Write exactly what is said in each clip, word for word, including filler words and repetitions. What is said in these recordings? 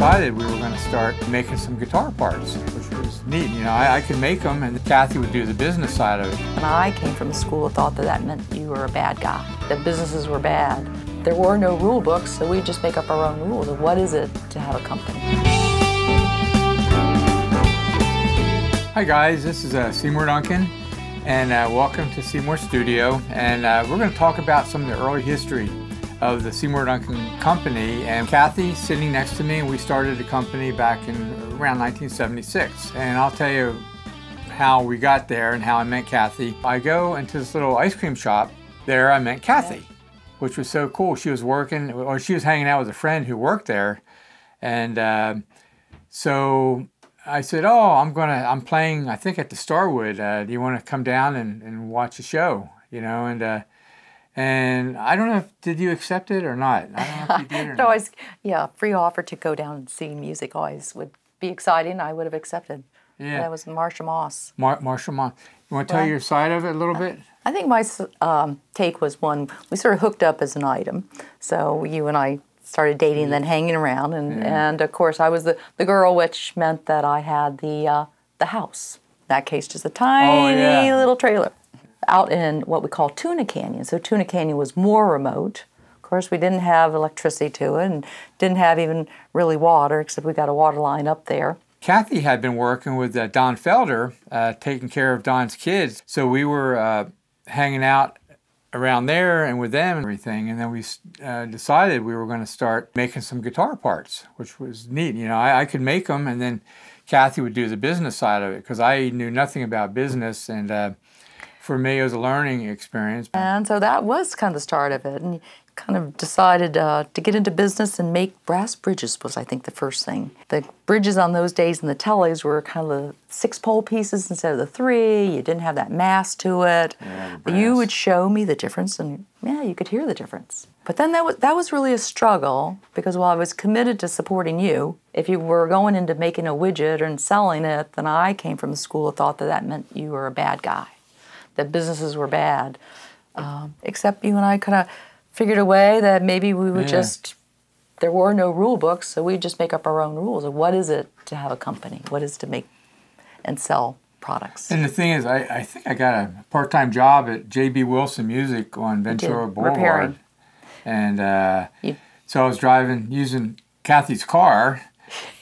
decided we were going to start making some guitar parts, which was neat. You know, I, I could make them, and Kathy would do the business side of it. When I came from school, I thought that that meant you were a bad guy, that businesses were bad. There were no rule books, so we just make up our own rules of what is it to have a company. Hi guys, this is uh, Seymour Duncan, and uh, welcome to Seymour Studio, and uh, we're going to talk about some of the early history of the Seymour Duncan Company. And Kathy sitting next to me, and we started the company back in around nineteen seventy-six. And I'll tell you how we got there and how I met Kathy. I go into this little ice cream shop. There I met Kathy, which was so cool. She was working, or she was hanging out with a friend who worked there. And uh, so I said, oh, I'm gonna, I'm playing, I think at the Starwood. Uh, do you wanna come down and, and watch a show? You know, and uh, And I don't know if, did you accept it or not? I don't know if you did or not. Always, yeah, free offer to go down and see music always would be exciting. I would have accepted. Yeah. That was Marsha Moss. Mar Marsha Moss. You want to well, tell your side of it a little I, bit? I think my um, take was one, we sort of hooked up as an item. So you and I started dating and then hanging around. And, yeah. and of course, I was the, the girl, which meant that I had the, uh, the house. In that case, just a tiny oh, yeah. little trailer out in what we call Tuna Canyon. So Tuna Canyon was more remote. Of course, we didn't have electricity to it and didn't have even really water, except we got a water line up there. Kathy had been working with uh, Don Felder, uh, taking care of Don's kids. So we were uh, hanging out around there and with them and everything. And then we uh, decided we were going to start making some guitar parts, which was neat. You know, I, I could make them, and then Kathy would do the business side of it, because I knew nothing about business. And uh, for me, it was a learning experience. And so that was kind of the start of it. And you kind of decided uh, to get into business and make brass bridges was, I think, the first thing. The bridges on those days and the teles were kind of the six-pole pieces instead of the three. You didn't have that mass to it. Yeah, you would show me the difference, and, yeah, you could hear the difference. But then that was, that was really a struggle, because while I was committed to supporting you, if you were going into making a widget and selling it, then I came from the school and thought that that meant you were a bad guy, that businesses were bad, um, except you and I kind of figured a way that maybe we would yeah. just, there were no rule books, so we'd just make up our own rules of what is it to have a company, what is to make and sell products. And the thing is, I, I think I got a part-time job at J B Wilson Music on Ventura Boulevard. Repairing. And uh, you. so I was driving, using Kathy's car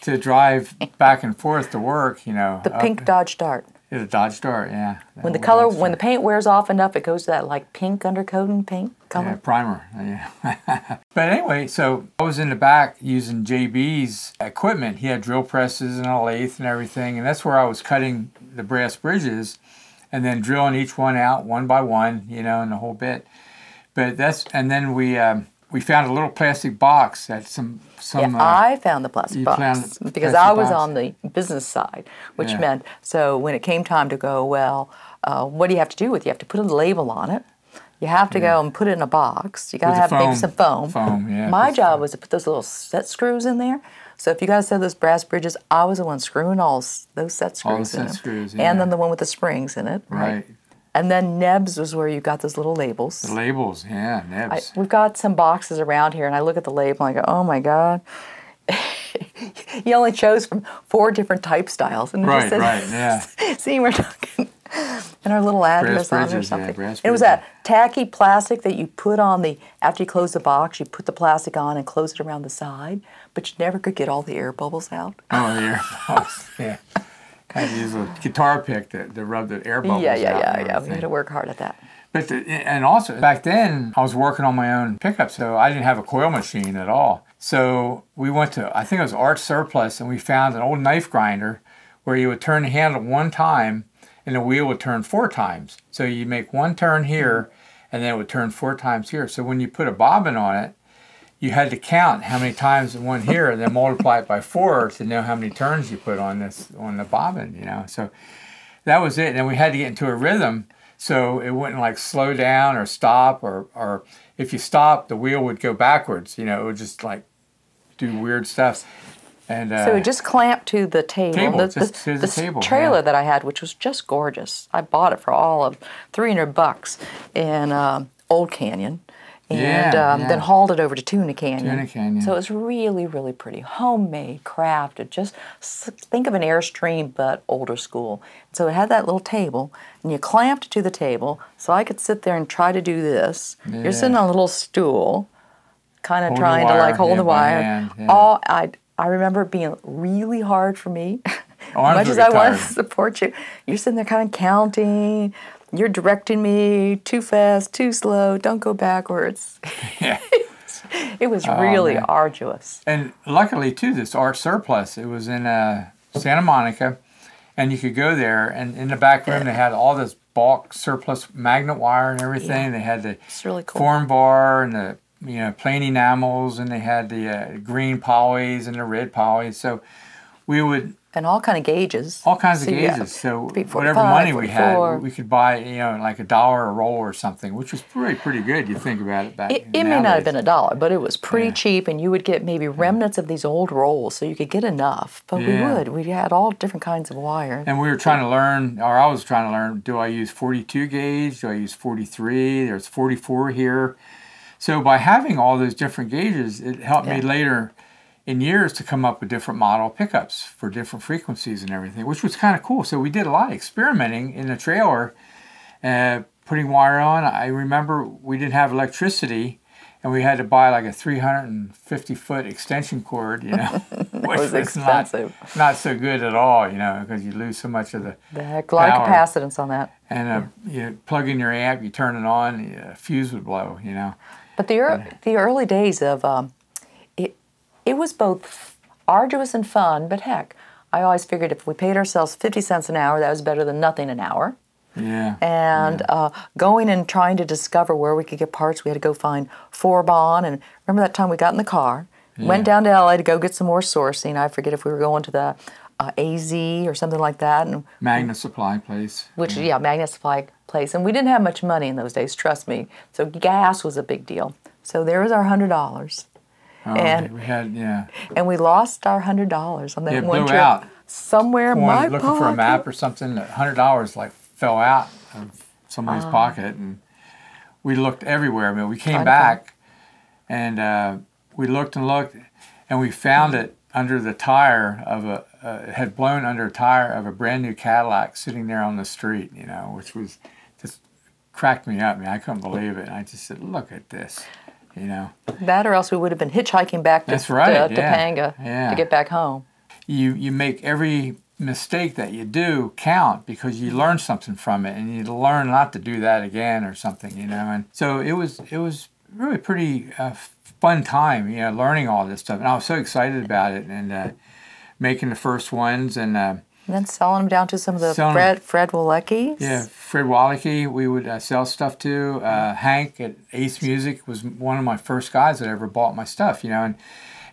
to drive back and forth to work, you know. The pink up. Dodge Dart. It's a Dodge Dart, yeah. When the color, when the paint wears off enough, it goes to that like pink undercoating, pink color. Yeah, primer, yeah. But anyway, so I was in the back using J B's equipment. He had drill presses and a lathe and everything, and that's where I was cutting the brass bridges and then drilling each one out one by one, you know, and the whole bit. But that's, and then we, um, we found a little plastic box that some... some yeah, uh, I found the plastic box the because plastic I was box. on the business side, which yeah. meant, so when it came time to go, well, uh, what do you have to do with it? You have to put a label on it. You have to yeah. go and put it in a box. You got to have foam, maybe some foam. foam yeah, My job foam. was to put those little set screws in there. So if you guys said those brass bridges, I was the one screwing all those set screws all the set in set screws, yeah. And then the one with the springs in it. Right. right. And then Nebs was where you got those little labels. The labels, yeah, Nebs. I, we've got some boxes around here, and I look at the label, and I go, oh, my God. You only chose from four different type styles. And right, said, right, yeah. See, we're talking. And our little address on it or something. Yeah, it was that tacky plastic that you put on the, after you close the box, you put the plastic on and close it around the side, but you never could get all the air bubbles out. Oh, the air bubbles, yeah. I had to use a guitar pick to, to rub the air bubbles yeah, yeah, out. Yeah, yeah, yeah. We had to work hard at that. But the, and also, back then, I was working on my own pickup, so I didn't have a coil machine at all. So we went to, I think it was Arch Surplus, and we found an old knife grinder where you would turn the handle one time, and the wheel would turn four times. So you make one turn here, and then it would turn four times here. So when you put a bobbin on it, you had to count how many times it went here and then multiply it by four to know how many turns you put on this, on the bobbin, you know. So that was it. And we had to get into a rhythm so it wouldn't like slow down or stop, or, or if you stopped, the wheel would go backwards, you know, it would just like do weird stuff. And, uh, so it just clamped to the table, table the, just the, to the this table, trailer yeah. that I had, which was just gorgeous. I bought it for all of three hundred bucks in uh, Old Canyon. and yeah, um, yeah. then hauled it over to Tuna Canyon. Tuna Canyon. So it was really, really pretty. Homemade, crafted, just think of an Airstream, but older school. So it had that little table, and you clamped to the table, so I could sit there and try to do this. Yeah. You're sitting on a little stool, kind of hold trying to like hold yeah, the wire. Man, yeah. All I, I remember it being really hard for me. Oh, as much as I wanted to support you, you're sitting there kind of counting. You're directing me too fast, too slow. Don't go backwards. Yeah. It was really um, arduous. And luckily, too, this Arch Surplus. It was in uh, Santa Monica, and you could go there. And in the back room, they had all this bulk surplus magnet wire and everything. Yeah. They had the really cool form bar and the you know plain enamels, and they had the uh, green polys and the red polys. So we would. And all kind of gauges. All kinds so of gauges. Yeah, so whatever money we had, we could buy, you know, like a dollar a roll or something, which was pretty pretty good. You think about it back. It, it may not have been a dollar, but it was pretty yeah. cheap, and you would get maybe remnants of these old rolls, so you could get enough. But yeah. we would. We had all different kinds of wire. And we were trying to learn, or I was trying to learn. Do I use forty-two gauge? Do I use forty-three? There's forty-four here. So by having all those different gauges, it helped yeah. me later. In years to come up with different model pickups for different frequencies and everything, which was kind of cool. So we did a lot of experimenting in the trailer, uh, putting wire on. I remember we didn't have electricity, and we had to buy like a three hundred fifty foot extension cord, you know, which was expensive. Not, not so good at all, you know, because you lose so much of the The glide power. Capacitance on that. And uh, yeah. you plug in your amp, you turn it on, the fuse would blow, you know. But the, er but, the early days of... Um, It was both arduous and fun, but heck, I always figured if we paid ourselves fifty cents an hour, that was better than nothing an hour. Yeah. And yeah. Uh, going and trying to discover where we could get parts, we had to go find Forbon. And remember that time we got in the car, yeah. went down to L A to go get some more sourcing. I forget if we were going to the uh, A Z or something like that. And Magnet Supply Place. Which, yeah, yeah Magnet Supply Place. And we didn't have much money in those days, trust me. So gas was a big deal. So there was our one hundred dollars. Oh, and we had yeah, and we lost our hundred dollars on that yeah, one blew trip out. Somewhere. When my looking pocket. For a map or something, a hundred dollars like fell out of somebody's uh, pocket, and we looked everywhere. I mean, we came back, and uh, we looked and looked, and we found it under the tire of a uh, it had blown under a tire of a brand new Cadillac sitting there on the street. You know, which was just cracked me up. I mean, I couldn't believe it. And I just said, "Look at this." You know. That or else we would have been hitchhiking back to Topanga right, yeah, yeah. to get back home. You you make every mistake that you do count because you learn something from it, and you learn not to do that again or something, you know. And so it was it was really pretty uh, fun time, you know, learning all this stuff. And I was so excited about it and uh, making the first ones and. Uh, And then selling them down to some of the selling, Fred Fred Walecki's. Yeah, Fred Walecki we would uh, sell stuff to. Uh, Hank at Ace Music was one of my first guys that ever bought my stuff, you know. And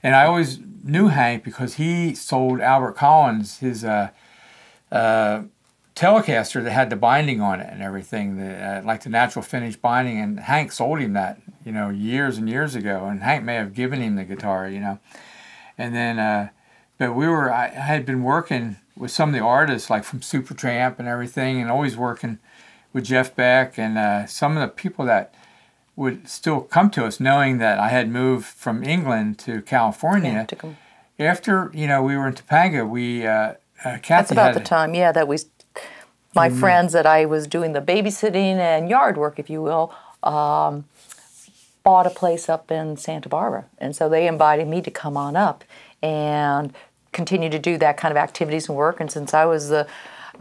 and I always knew Hank because he sold Albert Collins his uh, uh, Telecaster that had the binding on it and everything, the, uh, like the natural finish binding. And Hank sold him that, you know, years and years ago. And Hank may have given him the guitar, you know. And then, uh, but we were, I, I had been working... with some of the artists, like from Super Tramp and everything, and always working with Jeff Beck and uh, some of the people that would still come to us, knowing that I had moved from England to California. Yeah, after you know we were in Topanga, we uh, uh, Kathy. That's about had the time, yeah. That we, my mm-hmm. friends, that I was doing the babysitting and yard work, if you will. Um, bought a place up in Santa Barbara, and so they invited me to come on up and. Continue to do that kind of activities and work, and since I was the,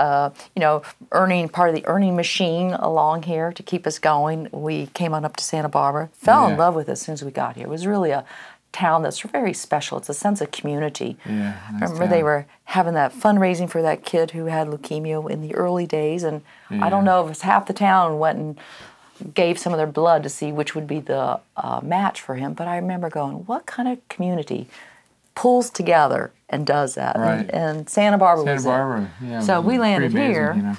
uh, you know, earning part of the earning machine along here to keep us going, we came on up to Santa Barbara. Fell yeah. in love with it as soon as we got here. It was really a town that's very special. It's a sense of community. Yeah, nice I remember town. They were having that fundraising for that kid who had leukemia in the early days, and yeah. I don't know if it's half the town went and gave some of their blood to see which would be the uh, match for him. But I remember going, what kind of community pulls together and does that, right. and, and Santa Barbara Santa was Barbara, it. Yeah, so we landed amazing, here, you know.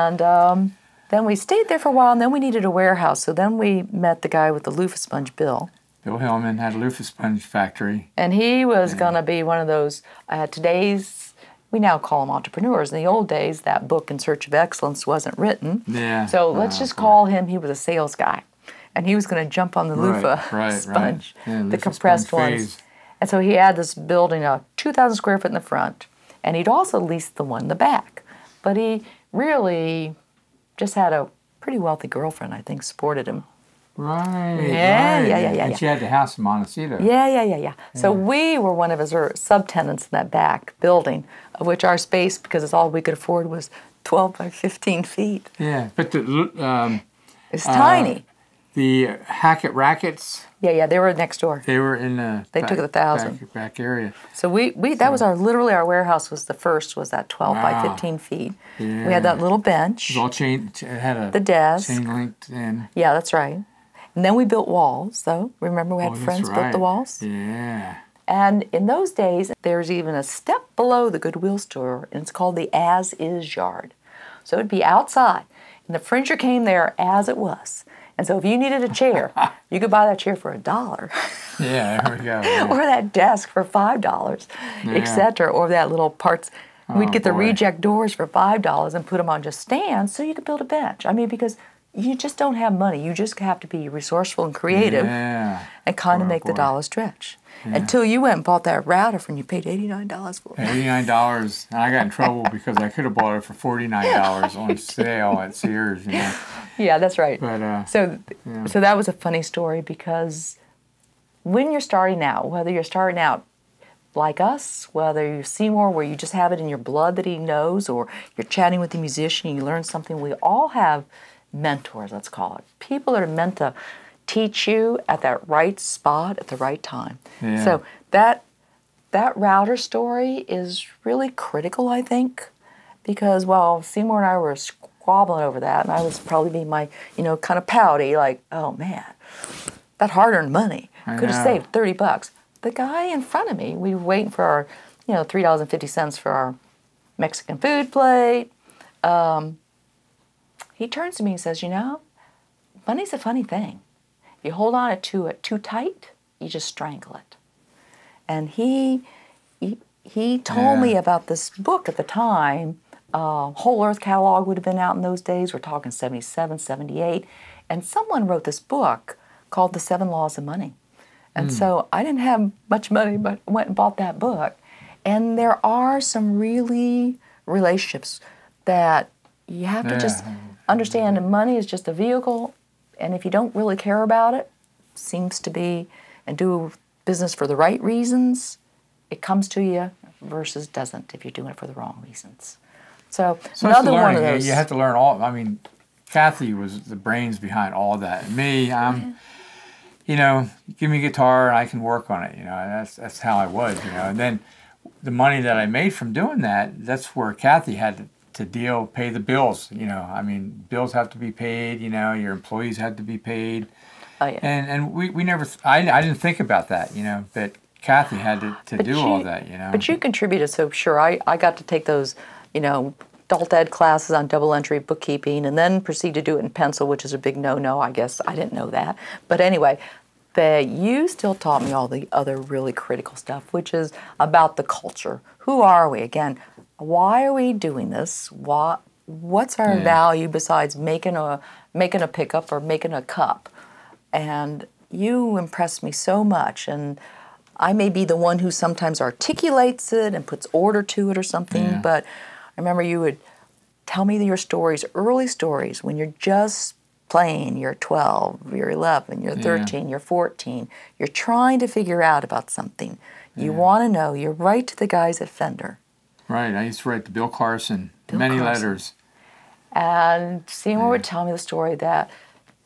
And um, then we stayed there for a while, and then we needed a warehouse, so then we met the guy with the loofah sponge, Bill. Bill Hellman had a loofah sponge factory. And he was yeah. going to be one of those, uh, today's, we now call them entrepreneurs. In the old days, that book, In Search of Excellence, wasn't written. Yeah. So let's oh, just okay. call him, he was a sales guy. and he was going to jump on the right, loofah right, sponge, right. Yeah, the compressed ones. Phase. And so he had this building, a two thousand square foot in the front, and he'd also leased the one in the back. But he really just had a pretty wealthy girlfriend, I think, supported him. Right. Yeah, right. yeah, yeah, yeah. And yeah. she had the house in Montecito. Yeah, yeah, yeah, yeah. So yeah. we were one of his subtenants in that back building, of which our space, because it's all we could afford, was twelve by fifteen feet. Yeah, but the... Um, it's uh, tiny. The Hackett Rackets. Yeah, yeah, they were next door. They were in the they back, took the thousand back, back area. So we we that so. was our literally our warehouse was the first was that twelve wow. by fifteen feet. Yeah. We had that little bench. It was all chain. It had a the desk. Chain linked in. Yeah, that's right. And then we built walls. Though remember we had oh, friends right. built the walls. Yeah. And in those days, there's even a step below the Goodwill store, and it's called the As Is Yard. So it'd be outside, and the furniture came there as it was. And so if you needed a chair, you could buy that chair for a dollar. Yeah, there we go. Yeah. Or that desk for five dollars, yeah. et cetera, or that little parts. Oh, we'd get boy. the reject doors for five dollars and put them on just stands so you could build a bench. I mean, because you just don't have money. You just have to be resourceful and creative yeah. and kind of make boy. the dollar stretch. Yeah. Until you went and bought that router and you paid eighty-nine dollars for it. eighty-nine dollars. And I got in trouble because I could have bought it for forty-nine dollars on sale at Sears. You know? Yeah, that's right. But, uh, so, yeah. so that was a funny story because when you're starting out, whether you're starting out like us, whether you're Seymour, where you just have it in your blood that he knows, or you're chatting with a musician and you learn something, we all have mentors, let's call it. People that are meant to teach you at that right spot at the right time. Yeah. So that that router story is really critical, I think, because while Seymour and I were squabbling over that, and I was probably being my, you know, kind of pouty, like, oh man, that hard-earned money could have saved thirty bucks. The guy in front of me, we were waiting for our, you know, three dollars and fifty cents for our Mexican food plate. Um, he turns to me and says, you know, money's a funny thing. You hold on to it too tight, you just strangle it. And he he, he told yeah. me about this book at the time. Uh, Whole Earth Catalog would have been out in those days. We're talking seventy-seven, seventy-eight. And someone wrote this book called The Seven Laws of Money. And mm. so I didn't have much money, but went and bought that book. And there are some really relationships that you have to yeah. just understand. And money is just a vehicle. And if you don't really care about it, seems to be, and do business for the right reasons, it comes to you versus doesn't if you're doing it for the wrong reasons. So, so another one of those. You have to learn all, I mean, Kathy was the brains behind all that. And me, I'm, yeah. you know, give me a guitar and I can work on it, you know, that's, that's how I was, you know. And then the money that I made from doing that, that's where Kathy had to, to deal, pay the bills, you know, I mean, bills have to be paid, you know, your employees have to be paid. Oh, yeah. And, and we, we never, I, I didn't think about that, you know, but Kathy had to, to do you, all that, you know. But you contributed, so sure, I, I got to take those, you know, adult ed classes on double entry bookkeeping and then proceed to do it in pencil, which is a big no-no, I guess. I didn't know that. But anyway, the, you still taught me all the other really critical stuff, which is about the culture. Who are we? Again, why are we doing this? Why, what's our yeah. value besides making a making a pickup or making a cup? And you impressed me so much. And I may be the one who sometimes articulates it and puts order to it or something, yeah. but I remember you would tell me your stories, early stories, when you're just playing, you're twelve, you're eleven, you're thirteen, yeah. you're fourteen, you're trying to figure out about something. You yeah. want to know, you write to the guys at Fender. Right, I used to write to Bill Carson, Bill many Carson. letters. And Seymour yeah. would tell me the story that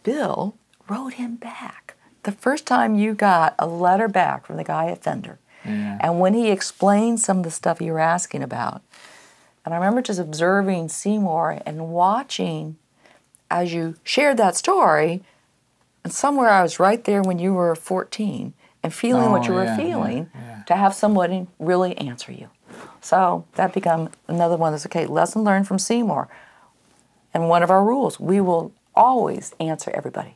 Bill wrote him back. The first time you got a letter back from the guy at Fender, yeah. and when he explained some of the stuff you were asking about, and I remember just observing Seymour and watching as you shared that story, and somewhere I was right there when you were fourteen, and feeling oh, what you yeah, were feeling, yeah, yeah. to have somebody really answer you. So that became another one that's, okay, lesson learned from Seymour. And one of our rules, we will always answer everybody.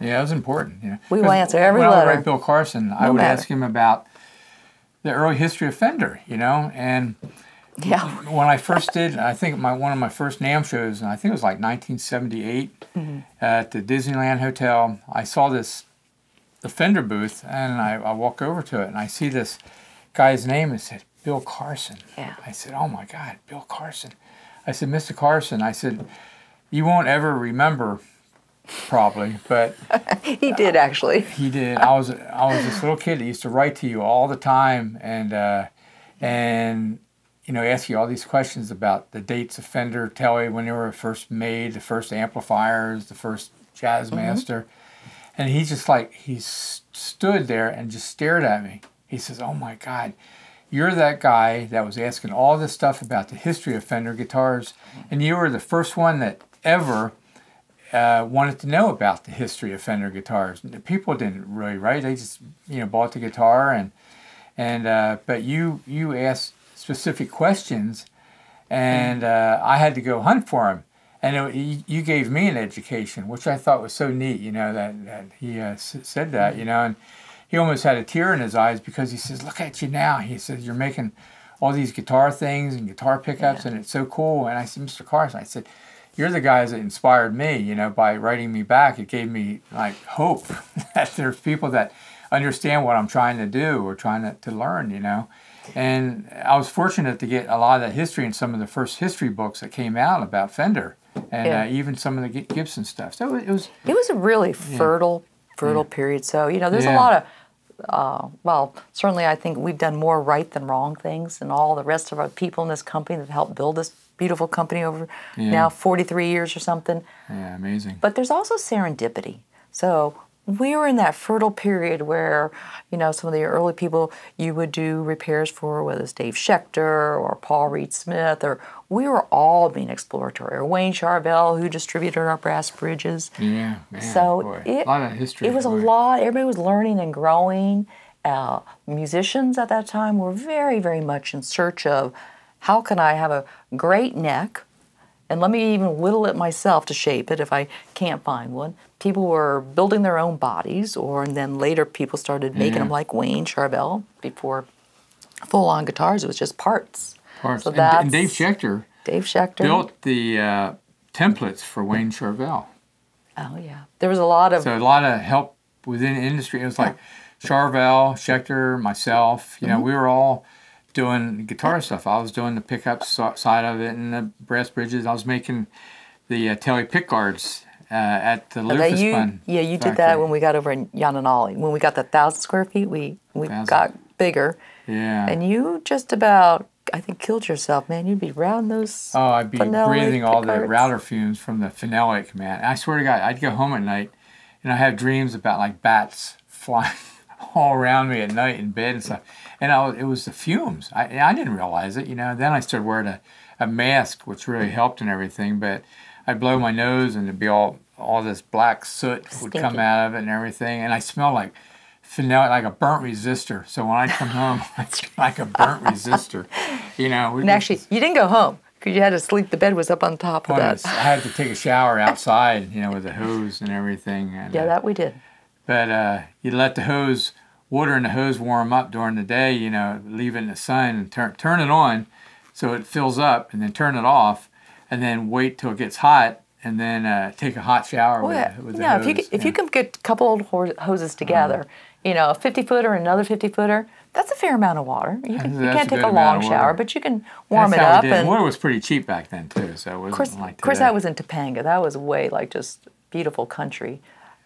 Yeah, it was important. You know. We will answer every when letter. When I would write Bill Carson, no I would matter. ask him about the early history of Fender, you know, and Yeah. When I first did, I think my one of my first NAMM shows, and I think it was like nineteen seventy-eight, mm-hmm. at the Disneyland Hotel, I saw this, the Fender booth, and I, I walk over to it, and I see this guy's name, and it said, Bill Carson. Yeah. I said, oh my God, Bill Carson. I said, Mister Carson, I said, you won't ever remember, probably, but he did actually. He did. I was I was this little kid that used to write to you all the time, and uh, and you know, ask you all these questions about the dates of Fender, Tele, when they were first made, the first amplifiers, the first Jazzmaster, mm-hmm. and he just like he stood there and just stared at me. He says, "Oh my God, you're that guy that was asking all this stuff about the history of Fender guitars, and you were the first one that ever." Uh, wanted to know about the history of Fender guitars. The people didn't really, right? They just, you know, bought the guitar and and uh, but you you asked specific questions, and uh, I had to go hunt for him. And it, you gave me an education, which I thought was so neat. You know that, that he uh, said that. You know, and he almost had a tear in his eyes because he says, "Look at you now." He says, "You're making all these guitar things and guitar pickups, yeah. and it's so cool." And I said, "Mister Carson," I said, you're the guys that inspired me, you know, by writing me back. It gave me, like, hope that there's people that understand what I'm trying to do or trying to, to learn, you know. And I was fortunate to get a lot of that history in some of the first history books that came out about Fender and yeah. uh, even some of the Gibson stuff. So it was... It was a really fertile, yeah. fertile yeah. period. So, you know, there's yeah. a lot of... Uh, well, certainly I think we've done more right than wrong things and all the rest of our people in this company that helped build this beautiful company over yeah. now forty-three years or something. Yeah, amazing. But there's also serendipity. So we were in that fertile period where, you know, some of the early people you would do repairs for, whether it's Dave Schecter or Paul Reed Smith, or we were all being exploratory, or Wayne Charvel, who distributed our brass bridges. Yeah, man, so boy. It, a lot of history. It was boy. a lot. Everybody was learning and growing. Uh, musicians at that time were very, very much in search of, how can I have a great neck, and let me even whittle it myself to shape it if I can't find one. People were building their own bodies, or and then later people started making yeah. them like Wayne Charvel. Before full-on guitars, it was just parts. Parts. So that's, and Dave Schecter. Dave Schecter built the uh, templates for Wayne Charvel. Oh yeah, there was a lot of so a lot of help within the industry. It was like yeah. Charvel, Schecter, myself. You know, mm-hmm. we were all doing guitar stuff. I was doing the pickup so side of it and the brass bridges. I was making the uh, Tele pick guards uh, at the Lucas you, Fund. Yeah, you factory. did that when we got over in Yananali. When we got the thousand square feet, we we thousand. got bigger. Yeah. And you just about, I think, killed yourself, man. You'd be round those. Oh, I'd be breathing all the router fumes from the phenolic, man. And I swear to God, I'd go home at night and I have dreams about like bats flying all around me at night in bed and stuff. And I, it was the fumes. I, I didn't realize it, you know. Then I started wearing a, a mask, which really helped and everything. But I'd blow my nose, and it'd be all all this black soot would Stinky. come out of it and everything. And I smelled like phenolic, like a burnt resistor. So when I come home, it's like a burnt resistor, you know. And actually, just, you didn't go home because you had to sleep. The bed was up on top of that. I had to take a shower outside, you know, with a hose and everything. And, yeah, that we did. But uh, you let the hose. water in the hose warm up during the day, you know, leave it in the sun and turn, turn it on so it fills up, and then turn it off, and then wait till it gets hot, and then uh, take a hot shower well, with, with yeah, the hose. If you, yeah. if you can get a couple old hoses together, mm. you know, a fifty-footer and another fifty-footer, that's a fair amount of water. You, can, you can't take a long shower, but you can warm that's it up. It and water was pretty cheap back then, too, so it wasn't course, like Of course, that was in Topanga. That was way, like, just beautiful country.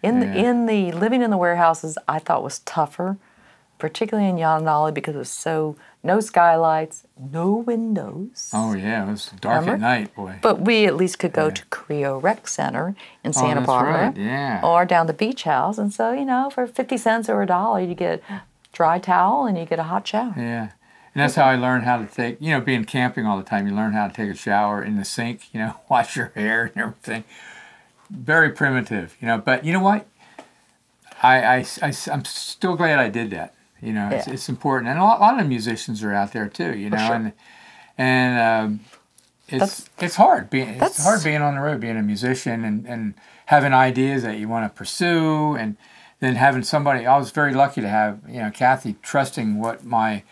In the, yeah. in the living in the warehouses, I thought was tougher, particularly in Yananali because it was so no skylights, no windows. Oh yeah, it was dark remember? at night, boy. But we at least could go yeah. to Creo Rec Center in Santa oh, Barbara, right. yeah. or down the beach house, and so you know, for fifty cents or a dollar, you get a dry towel and you get a hot shower. Yeah, and that's how I learned how to take. You know, being camping all the time, you learn how to take a shower in the sink. You know, wash your hair and everything. Very primitive, you know, but you know what? I, I, I, I'm still glad I did that, you know, yeah. it's, it's important. And a lot, a lot of musicians are out there too, you know, sure. and and um, it's that's, it's hard being it's hard being on the road, being a musician and, and having ideas that you want to pursue, and then having somebody, I was very lucky to have, you know, Kathy trusting what my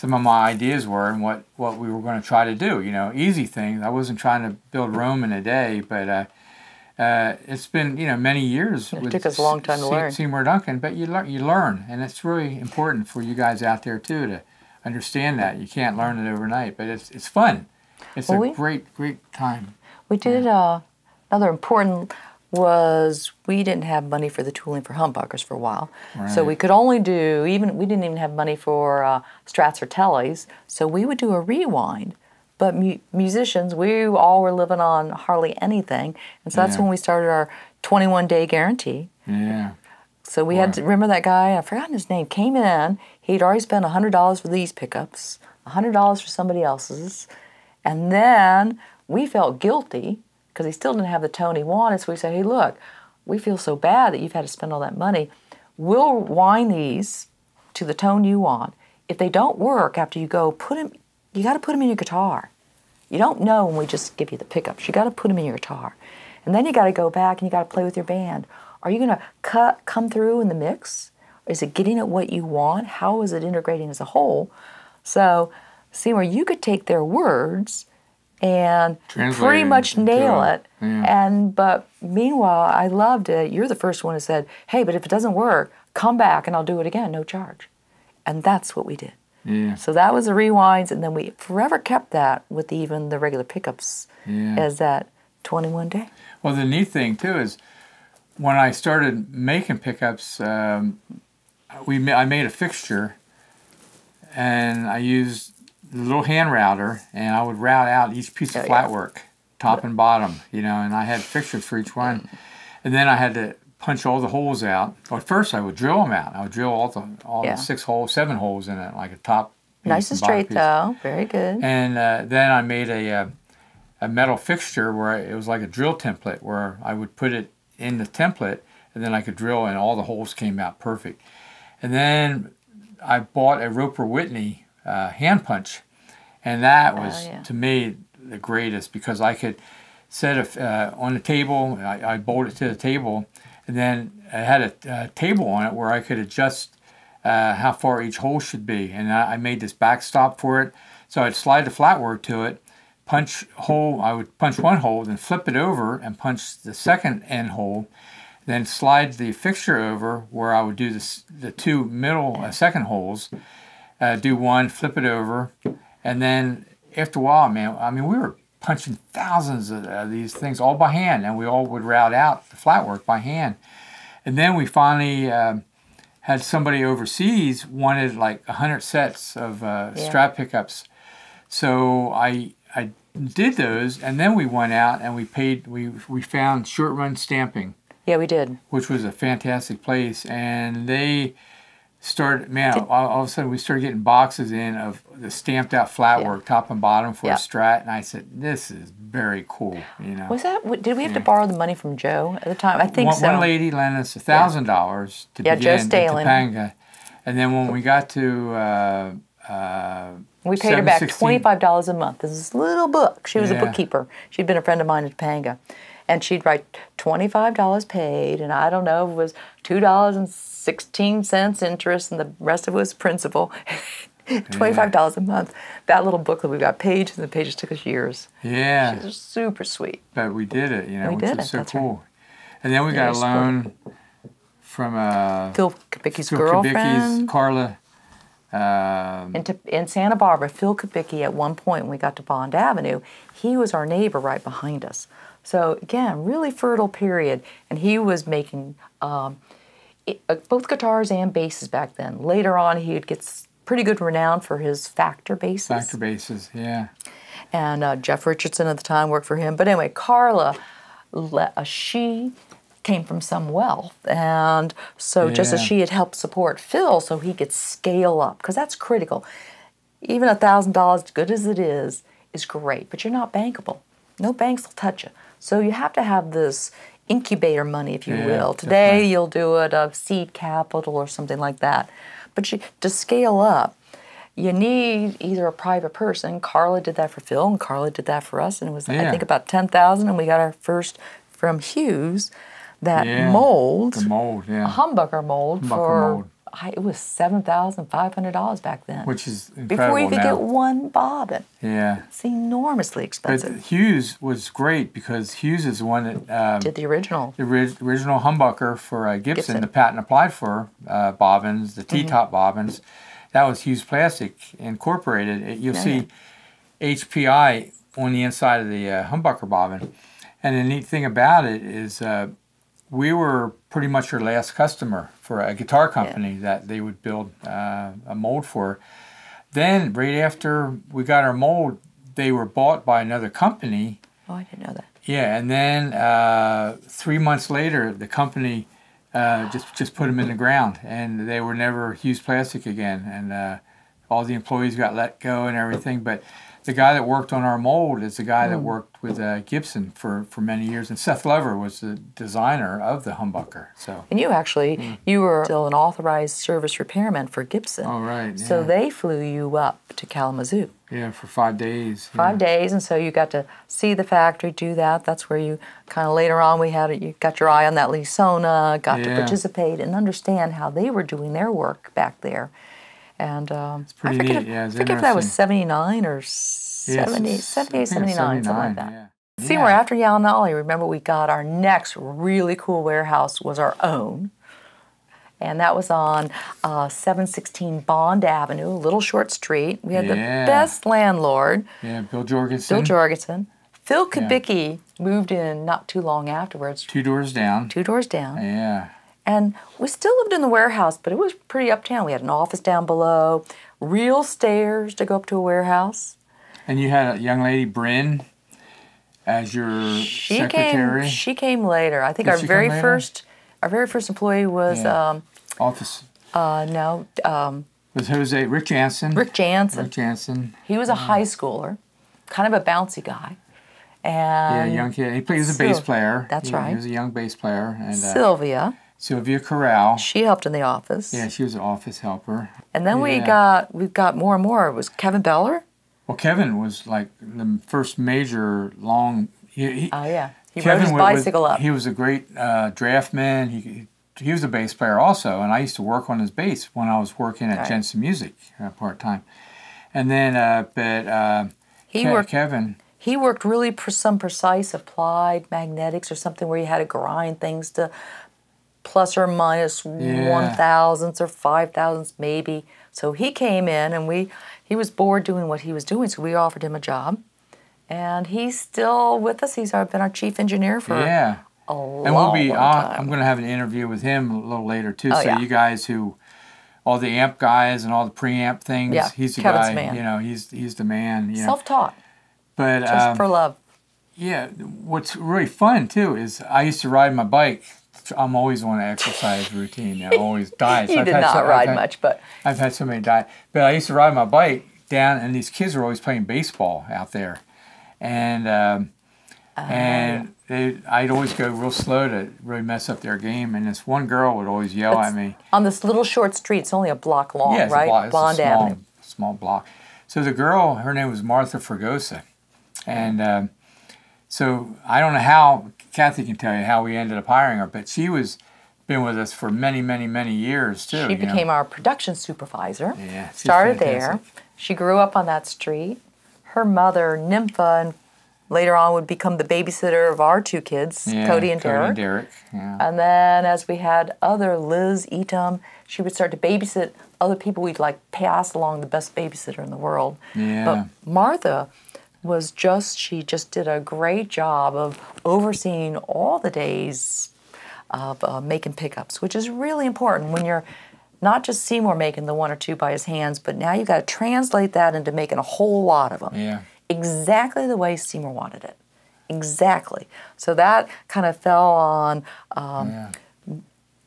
some of my ideas were and what, what we were going to try to do. You know, easy things. I wasn't trying to build Rome in a day, but uh, uh, it's been, you know, many years. It took us a long time to learn. Seymour Duncan, but you learn, you learn, and it's really important for you guys out there too to understand that. You can't learn it overnight, but it's it's fun. It's well, a we, great, great time. We did uh, another important was we didn't have money for the tooling for humbuckers for a while, right. So we could only do even we didn't even have money for uh, strats or tellies. So we would do a rewind, but mu musicians we all were living on hardly anything, and so that's yeah. when we started our twenty-one day guarantee. Yeah. So we right. had to remember that guy. I've forgotten his name. Came in. He'd already spent a hundred dollars for these pickups, a hundred dollars for somebody else's, and then we felt guilty. Because he still didn't have the tone he wanted, so we said, hey, look, we feel so bad that you've had to spend all that money. We'll wind these to the tone you want. If they don't work after you go, put them, you got to put them in your guitar. You don't know when we just give you the pickups. You got to put them in your guitar. And then you got to go back and you got to play with your band. Are you going to cut come through in the mix? Is it getting at what you want? How is it integrating as a whole? So, see where you could take their words and pretty much nail it. Yeah. And but meanwhile, I loved it. You're the first one who said, hey, but if it doesn't work, come back and I'll do it again, no charge. And that's what we did. Yeah. So that was the rewinds, and then we forever kept that with even the regular pickups yeah. as that twenty-one day. Well, the neat thing, too, is when I started making pickups, um, we ma I made a fixture, and I used little hand router, and I would route out each piece of oh, flat yeah. work, top and bottom, you know, and I had fixtures for each one. And then I had to punch all the holes out. Well, first I would drill them out. I would drill all the all yeah. the six holes, seven holes in it, like a top piece. Nice and straight piece. Though, very good. And uh, then I made a, a, a metal fixture where it was like a drill template where I would put it in the template, and then I could drill and all the holes came out perfect. And then I bought a Roper Whitney Uh, hand punch, and that was oh, yeah. to me the greatest because I could set it uh, on the table. I, I bolted it to the table, and then I had a, a table on it where I could adjust uh, how far each hole should be, and I, I made this backstop for it. So I'd slide the flatwork to it, punch hole. I would punch one hole, then flip it over and punch the second end hole, then slide the fixture over where I would do this, the two middle uh, second holes. Uh, do one, flip it over, and then after a while, man, I mean, we were punching thousands of uh, these things all by hand, and we all would route out the flat work by hand. And then we finally uh, had somebody overseas wanted like a hundred sets of uh, yeah. strap pickups. So I I did those, and then we went out and we paid, we, we found Short Run Stamping. Yeah, we did. Which was a fantastic place, and they... Started, man, all, all of a sudden we started getting boxes in of the stamped out flat yeah. work, top and bottom for yeah. a strat, and I said, this is very cool, you know. Was that, did we have yeah. to borrow the money from Joe at the time? I think one, so. One lady lent us a thousand dollars yeah. to yeah, begin in Topanga, and then when we got to... Uh, uh, we paid her back twenty-five dollars a month. This is this little book. She was yeah. a bookkeeper. She'd been a friend of mine in Topanga, and she'd write twenty-five dollars paid, and I don't know, it was two dollars and sixteen cents interest, and the rest of it was principal. twenty-five dollars yeah. a month. That little booklet, we got pages, and the pages took us years. Yeah. It was super sweet. But we did it, you know, we which did was it. so That's cool. Right. And then we got yeah, a loan from uh, Phil Kubicki's Phil girlfriend. Kubicki's Carla. Um, in, to, in Santa Barbara, Phil Kubicki, at one point when we got to Bond Avenue, he was our neighbor right behind us. So, again, really fertile period. And he was making... Um, both guitars and basses back then. Later on, he would get pretty good renown for his factor basses. Factor basses, yeah. And uh, Jeff Richardson at the time worked for him. But anyway, Carla, she came from some wealth. And so yeah. just as she had helped support Phil so he could scale up, because that's critical. Even a thousand dollars, as good as it is, is great. But you're not bankable. No banks will touch you. So you have to have this... incubator money, if you yeah, will. Today definitely. You'll do it of seed capital or something like that. But you, to scale up, you need either a private person. Carla did that for Phil, and Carla did that for us, and it was yeah. I think about ten thousand, and we got our first from Hughes, that yeah, mold, the mold, yeah, a humbucker mold humbucker for mold. I, it was seven thousand five hundred dollars back then. Which is incredible now. Before you could get one bobbin. Yeah. It's enormously expensive. But Hughes was great because Hughes is the one that... Um, did the original. The ri original humbucker for uh, Gibson, Gibson, the patent applied for uh, bobbins, the T-top mm-hmm. bobbins. That was Hughes Plastic Incorporated. It, you'll oh, see yeah. H P I on the inside of the uh, humbucker bobbin. And the neat thing about it is... Uh, we were pretty much her last customer for a guitar company yeah. that they would build uh, a mold for. Then, right after we got our mold, they were bought by another company. Oh, I didn't know that. Yeah, and then uh, three months later, the company uh, just, just put them in the ground, and they were never Hughes Plastic again, and uh, all the employees got let go and everything. But the guy that worked on our mold is the guy that worked with uh, Gibson for, for many years, and Seth Lever was the designer of the humbucker. So and you actually mm. you were still an authorized service repairman for Gibson. All right. Yeah. So they flew you up to Kalamazoo. Yeah, for five days. Five yeah. days, and so you got to see the factory, do that. That's where you kind of later on we had it. You got your eye on that Lisona, got yeah. to participate and understand how they were doing their work back there. And um, it's pretty I forget, neat. Yeah, it's I forget if that was seventy-nine or seventy, yes, seventy-eight, seventy-nine, seventy-nine, something like that. Yeah. Seymour, yeah. after Yalinali, remember we got our next really cool warehouse was our own. And that was on uh, seven sixteen Bond Avenue, a little short street. We had yeah. the best landlord. Yeah, Bill Jorgensen. Bill Jorgensen. Phil Kubicki yeah. moved in not too long afterwards. Two doors down. Two doors down. Yeah. And we still lived in the warehouse, but it was pretty uptown. We had an office down below, real stairs to go up to a warehouse. And you had a young lady, Bryn, as your she secretary? Came, she came later. I think Did our very first our very first employee was... Yeah. Um, office. Uh, no. Um, was Jose, Rick Jansen. Rick Jansen. Rick Jansen. He was a yeah. high schooler, kind of a bouncy guy. And yeah, young kid. He, played, he was a Sil bass player. That's he, right. He was a young bass player. And, uh, Sylvia. Sylvia Corral. She helped in the office. Yeah, she was an office helper. And then yeah. we got we got more and more. It was Kevin Beller. Well, Kevin was like the first major long. Oh uh, yeah, he Kevin rode his bicycle was, up. He was a great uh, draftman. He he was a bass player also, and I used to work on his bass when I was working at right. Jensen Music uh, part time. And then, uh, but uh, he Ke worked Kevin. He worked really for some precise applied magnetics or something where you had to grind things to. Plus or minus yeah. one thousandths or five thousandths maybe. So he came in and we he was bored doing what he was doing, so we offered him a job. And he's still with us. He's been our chief engineer for yeah. a long, and we'll be, long time. I'm going to have an interview with him a little later too. Oh, so yeah. you guys who, all the amp guys and all the preamp things, yeah. he's the Kevin's guy. Man. You know, he's he's the man. You know. Self-taught. But just um, for love. Yeah. What's really fun too is I used to ride my bike. I'm always on an exercise routine. I always diet. So you I've did had not so, ride had, much, but... I've had so many diets. But I used to ride my bike down, and these kids were always playing baseball out there. And um, uh, and they, I'd always go real slow to really mess up their game, and this one girl would always yell at me. On this little short street. It's only a block long, yeah, it's right? A block, it's Bond a small, Avenue. Small block. So the girl, her name was Martha Fregosa. And um, so I don't know how... Kathy can tell you how we ended up hiring her, but she was been with us for many, many, many years too. She became know. our production supervisor. Yeah, started fantastic. there. She grew up on that street. Her mother, Nympha, and later on would become the babysitter of our two kids, yeah, Cody and Cody Derek. And, Derek. Yeah. And then as we had other Liz Eatum, she would start to babysit other people. We'd like pass along the best babysitter in the world. Yeah. But Martha was just, she just did a great job of overseeing all the days of uh, making pickups, which is really important when you're not just Seymour making the one or two by his hands, but now you've got to translate that into making a whole lot of them. Yeah. Exactly the way Seymour wanted it. Exactly. So that kind of fell on um, yeah.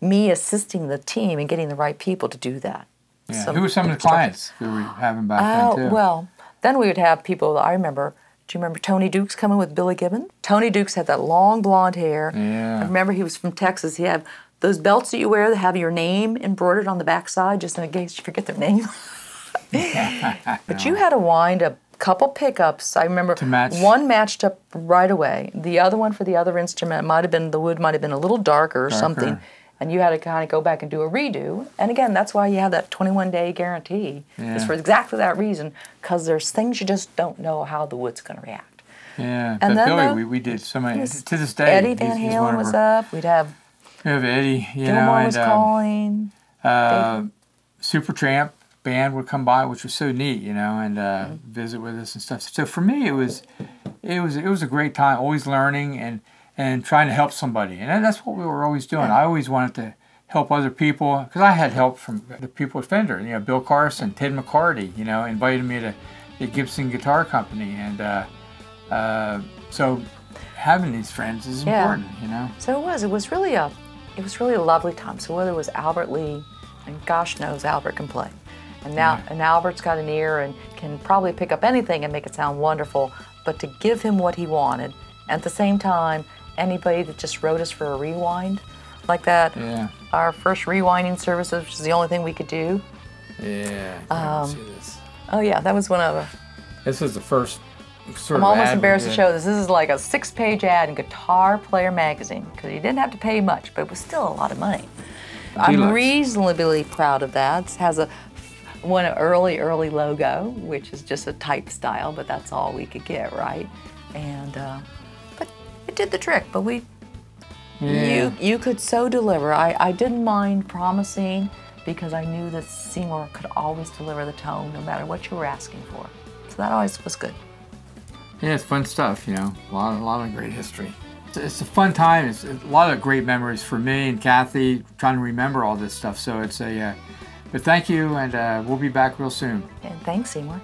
me assisting the team and getting the right people to do that. Yeah. Some, Who were some of the clients who were having back uh, then, too? Well, then we would have people, I remember, do you remember Tony Dukes coming with Billy Gibbon? Tony Dukes had that long blonde hair. Yeah. I remember he was from Texas. He had those belts that you wear that have your name embroidered on the backside, just in case you forget their name. But you had to wind a couple pickups. I remember to match. One matched up right away. The other one for the other instrument, it might have been, the wood might have been a little darker, darker. or something. and you had to kind of go back and do a redo. And again, that's why you have that twenty-one day guarantee. Yeah. It's for exactly that reason, because there's things you just don't know how the wood's going to react. Yeah, and but then Billy, the, we, we did so many, yes, to this day. Eddie Van he's, Halen he's was up. We'd have, we have Eddie, you Gilmore know, and, was um, calling. Uh, Super Tramp band would come by, which was so neat, you know, and uh, mm-hmm. visit with us and stuff. So for me, it was, it was, it was a great time. Always learning and and trying to help somebody, and that's what we were always doing. Yeah. I always wanted to help other people because I had help from the people at Fender. You know, Bill Carson, Ted McCarty, you know, invited me to the Gibson Guitar Company, and uh, uh, so having these friends is yeah. important, you know. So it was. It was really a, it was really a lovely time. So whether it was Albert Lee, and gosh knows Albert can play. And now, yeah. and Albert's got an ear and can probably pick up anything and make it sound wonderful. But to give him what he wanted, and at the same time, anybody that just wrote us for a rewind like that, yeah. our first rewinding services, which is the only thing we could do. Yeah. Um, see this. Oh yeah, that was one of. A, this was the first. Sort I'm of almost embarrassed to show this. This is like a six-page ad in Guitar Player magazine because you didn't have to pay much, but it was still a lot of money. Deluxe. I'm reasonably proud of that. It has a. One early, early logo, which is just a type style, but that's all we could get, right? And uh, but it did the trick. But we, yeah. you, you could so deliver. I, I didn't mind promising because I knew that Seymour could always deliver the tone, no matter what you were asking for. So that always was good. Yeah, it's fun stuff, you know. A lot, a lot of great history. It's, it's a fun time. It's a lot of great memories for me and Kathy trying to remember all this stuff. So it's a. Uh, But thank you, and uh, we'll be back real soon. And thanks, Seymour.